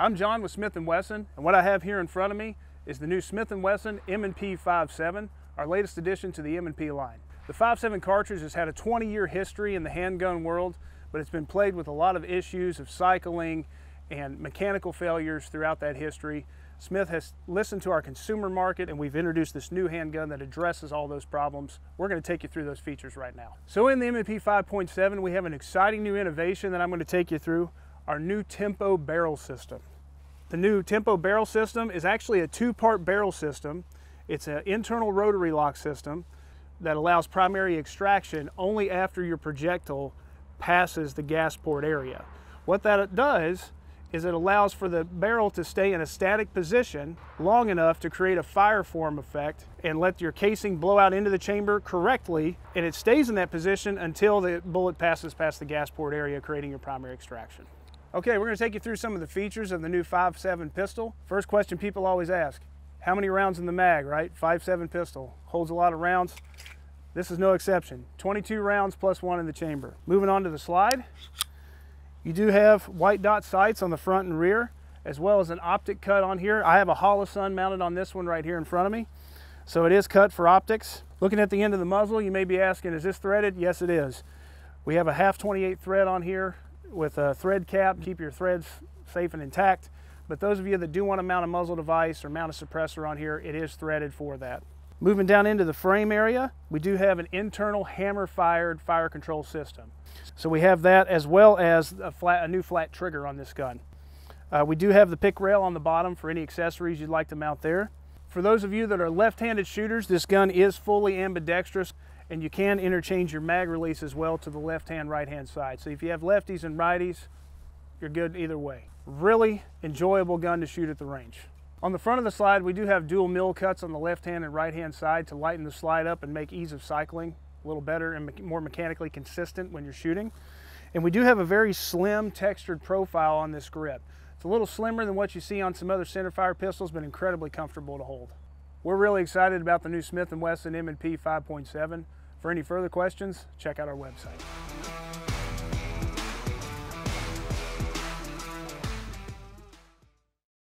I'm John with Smith & Wesson, and what I have here in front of me is the new Smith & Wesson M&P 5.7, our latest addition to the M&P line. The 5.7 cartridge has had a 20-year history in the handgun world, but it's been plagued with a lot of issues of cycling and mechanical failures throughout that history. Smith has listened to our consumer market, and we've introduced this new handgun that addresses all those problems. We're going to take you through those features right now. So in the M&P 5.7, we have an exciting new innovation that I'm going to take you through, our new TEMPO barrel system. The new TEMPO barrel system is actually a two-part barrel system. It's an internal rotary lock system that allows primary extraction only after your projectile passes the gas port area. What that does is it allows for the barrel to stay in a static position long enough to create a fire form effect and let your casing blow out into the chamber correctly, and it stays in that position until the bullet passes past the gas port area, creating your primary extraction. Okay, we're going to take you through some of the features of the new 5.7 pistol. First question people always ask, how many rounds in the mag, right? 5.7 pistol holds a lot of rounds. This is no exception. 22 rounds plus one in the chamber. Moving on to the slide. You do have white dot sights on the front and rear, as well as an optic cut on here. I have a Holosun mounted on this one right here in front of me, so it is cut for optics. Looking at the end of the muzzle, you may be asking, is this threaded? Yes, it is. We have a half 28 thread on here with a thread cap, keep your threads safe and intact. But those of you that do want to mount a muzzle device or mount a suppressor on here, it is threaded for that. Moving down into the frame area, we do have an internal hammer-fired fire control system. So we have that, as well as a new flat trigger on this gun. We do have the pick rail on the bottom for any accessories you'd like to mount there. For those of you that are left-handed shooters, this gun is fully ambidextrous, and you can interchange your mag release as well to the left-hand, right-hand side. So if you have lefties and righties, you're good either way. Really enjoyable gun to shoot at the range. On the front of the slide, we do have dual mill cuts on the left-hand and right-hand side to lighten the slide up and make ease of cycling a little better and more mechanically consistent when you're shooting. And we do have a very slim textured profile on this grip. It's a little slimmer than what you see on some other centerfire pistols, but incredibly comfortable to hold. We're really excited about the new Smith & Wesson M&P 5.7. For any further questions, check out our website.